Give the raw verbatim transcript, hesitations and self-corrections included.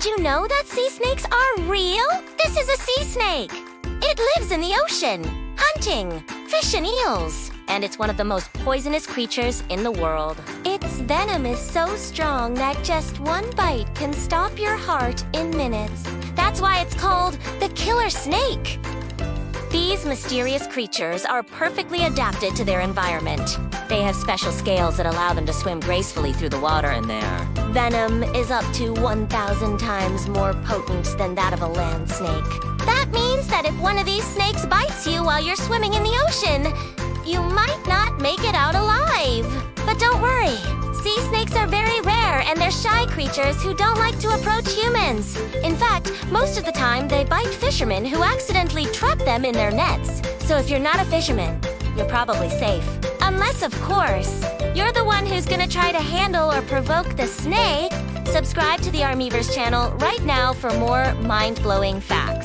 Did you know that sea snakes are real? This is a sea snake. It lives in the ocean, hunting fish and eels, and it's one of the most poisonous creatures in the world. Its venom is so strong that just one bite can stop your heart in minutes. That's why it's called the killer snake. These mysterious creatures are perfectly adapted to their environment. They have special scales that allow them to swim gracefully through the water in there. Venom is up to one thousand times more potent than that of a land snake. That means that if one of these snakes bites you while you're swimming in the ocean, you might not make it out alive. But don't worry. Sea snakes are very rare, and they're shy creatures who don't like to approach humans. In fact, most of the time, they bite fishermen who accidentally trap them in their nets. So if you're not a fisherman, you're probably safe. Unless, of course, you're the one who's gonna try to handle or provoke the snake. Subscribe to the ArmiVerse channel right now for more mind-blowing facts.